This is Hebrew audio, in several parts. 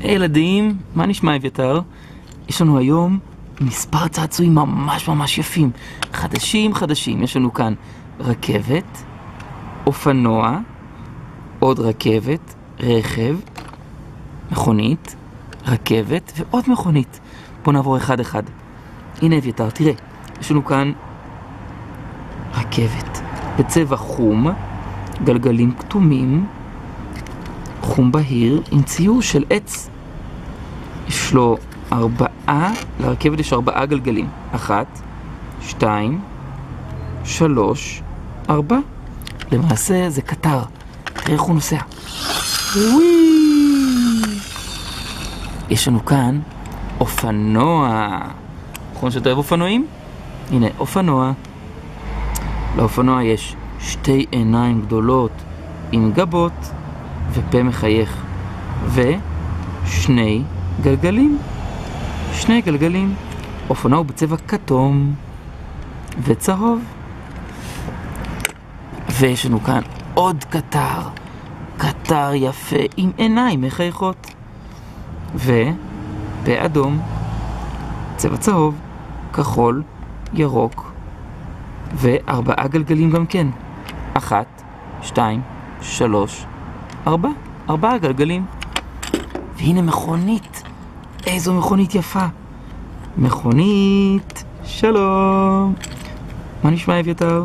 ילדים, מה נשמע אביתר? יש לנו היום מספר צעצועים ממש ממש יפים, חדשים. יש לנו כאן רכבת, אופנוע, עוד רכבת, רכב, מכונית, רכבת ועוד מכונית. בואו נעבור אחד אחד. הנה אביתר, תראה, יש לנו כאן רכבת בצבע חום, גלגלים כתומים, חום בהיר עם ציור של עץ. יש לו לרכבת יש 4 גלגלים. 1, 2, 3, 4. למעשה זה קטר. תראה איך הוא נוסע. יש לנו כאן אופנוע. נכון שאתה אוהב אופנועים? הנה, אופנוע. לאופנוע יש 2 עיניים גדולות עם גבות ופה מחייך ו2 גלגלים. 2 גלגלים. אופנוע הוא בצבע כתום וצהוב. ויש לנו כאן עוד קטר. קטר יפה עם עיניים מחייכות ופה אדום, צבע צהוב, כחול, ירוק ו4 גלגלים גם כן. 1, 2, 3, 4. 4 גלגלים. והנה מכונית. איזו מכונית יפה. מכונית. שלום. מה נשמע אביתר?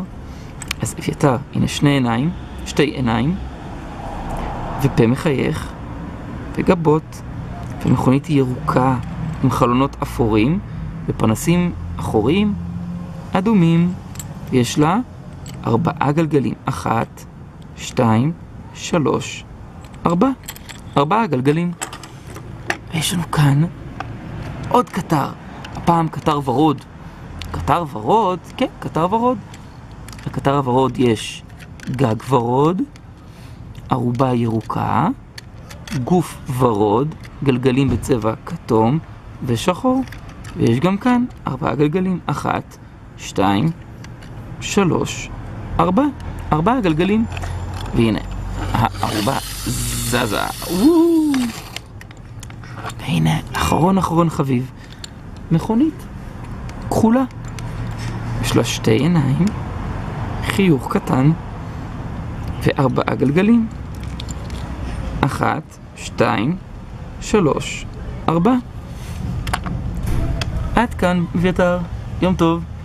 אז אביתר, הנה 2 עיניים ופה מחייך וגבות, ומכונית ירוקה עם חלונות אפורים ופנסים אחוריים אדומים. יש לה 4 גלגלים. 1, 2, 3, 4. 4 גלגלים. ויש לנו כאן עוד קטר. הפעם קטר ורוד. קטר ורוד. לקטר הוורוד יש גג ורוד, ארובה ירוקה, גוף ורוד, גלגלים בצבע כתום ושחור. ויש גם כאן 4 גלגלים. 1, 2, 3, 4. 4 גלגלים. והנה, הארובה זזה. והנה, אחרון חביב, מכונית כחולה. יש לה 2 עיניים, חיוך קטן ו4 גלגלים. 1, 2, 3, 4. עד כאן אביתר, יום טוב.